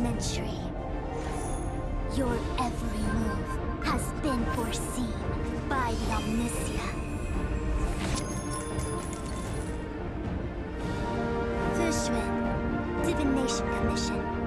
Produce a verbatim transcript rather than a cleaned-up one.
elementary. Your every move has been foreseen by the Omniscia. Fu Xuan, Divination Commission.